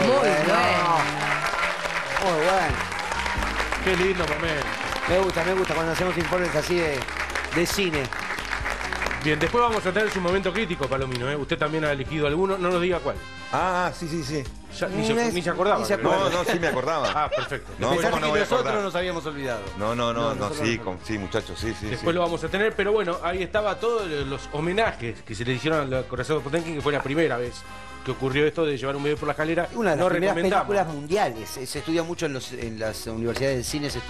Muy bueno. Muy bueno. Qué lindo momento. Me gusta cuando hacemos informes así de cine. Bien, después vamos a tener su momento crítico, Palomino, ¿eh? Usted también ha elegido alguno, no nos diga cuál. Ah, sí, sí, sí. Ya, ni se acordaba. No, sí me acordaba. Ah, perfecto. No, nosotros nos habíamos olvidado. Sí, muchachos, sí. Después lo vamos a tener, pero bueno, ahí estaba todos los homenajes que se le hicieron al Acorazado Potemkin, que fue la primera vez que ocurrió esto de llevar un bebé por la escalera. Una de las primeras películas mundiales. Se estudia mucho en las universidades de cine, se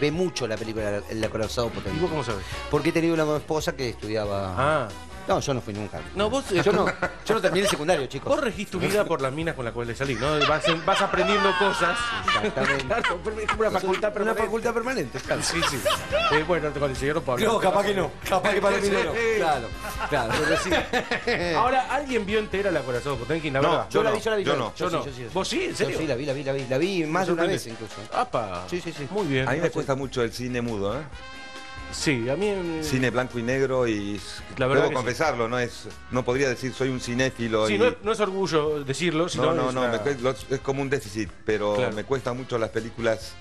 ve mucho la película El Acorazado Potemkin. ¿Y vos cómo sabés? Porque he tenido una esposa que estudiaba... Ah. No, yo no fui nunca. No, vos... Yo no terminé el secundario, chicos. Vos regís tu vida por las minas con las cuales salís, ¿no? Vas aprendiendo cosas. Exactamente. Claro, es como una facultad permanente, claro. Sí. Bueno, con el señor Pablo. No, capaz que no. Capaz que para el dinero. Claro. Pero sí. Ahora, ¿alguien vio entera la Acorazado Potemkin? No, yo la vi. Yo no. Sí. ¿Vos sí? ¿En serio? Yo sí, la vi. La vi más de una vez, incluso. ¡Apa! Sí. Muy bien. A mí me cuesta mucho el cine mudo, ¿eh? Sí, a mí... Cine blanco y negro y... La verdad debo confesarlo, sí. No podría decir soy un cinéfilo. Sí, y... no es orgullo decirlo, sino... es como un déficit, pero claro, me cuestan mucho las películas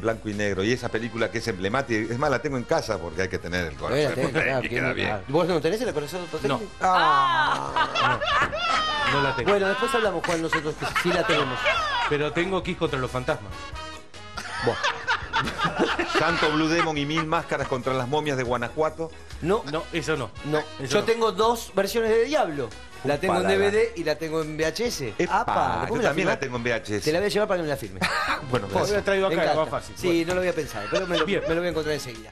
blanco y negro. Y esa película que es emblemática, es más, la tengo en casa porque hay que tener el corazón. Claro. ¿Vos no tenés el corazón? No. No la tengo. Bueno, después hablamos, Juan, nosotros que sí la tenemos. Pero tengo Quico contra los fantasmas. Vos. Tanto Blue Demon y Mil Máscaras contra las Momias de Guanajuato. No, eso no. Yo tengo dos versiones de Diablo. La tengo en DVD y la tengo en VHS. ¡Apa! Yo también la tengo en VHS. Te la voy a llevar para que me la firme. Bueno, pues la traigo acá, es más fácil. Sí, bueno, no lo voy a pensar, pero me lo voy a encontrar enseguida.